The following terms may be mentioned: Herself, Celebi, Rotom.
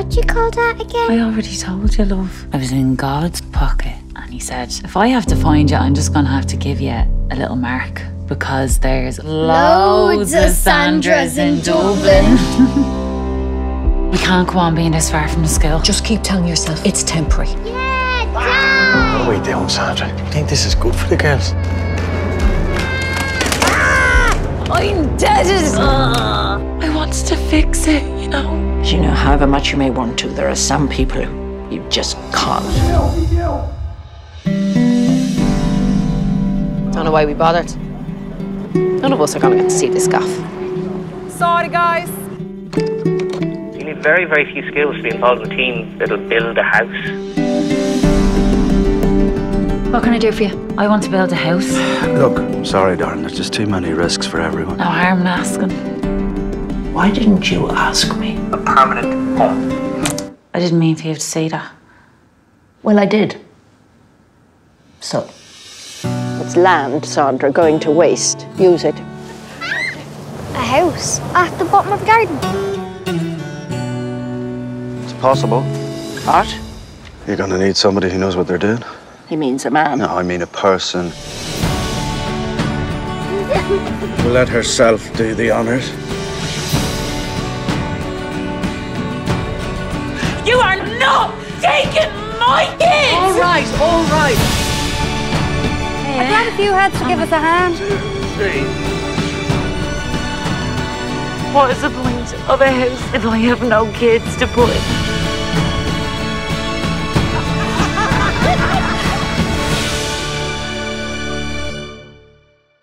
What'd you call that again? I already told you, love. I was in God's pocket and he said, if I have to find you, I'm just going to have to give you a little mark because there's loads of Sandras in Dublin. We can't go on being this far from the school. Just keep telling yourself it's temporary. Yeah, Dad! What are we doing, Sandra? Do you think this is good for the girls? Ah! I'm dead as... I want to fix it, you know? You know, however much you may want to, there are some people who you just can't. Don't know why we bothered. None of us are going to get to see this gaff. Sorry, guys. Very, very few skills to be involved in a team that'll build a house. What can I do for you? I want to build a house. Look, I'm sorry, darling, there's just too many risks for everyone. No harm in asking. Why didn't you ask me? A permanent home. I didn't mean for you to say that. Well, I did. So? It's land, Sandra, going to waste. Use it. A house at the bottom of the garden. Possible. What? You're gonna need somebody who knows what they're doing. He means a man. No, I mean a person. We'll let herself do the honors. You are not taking my kids! All right, all right. Yeah. I'm glad a few heads to give us a hand. What is the point of a house if I have no kids to put?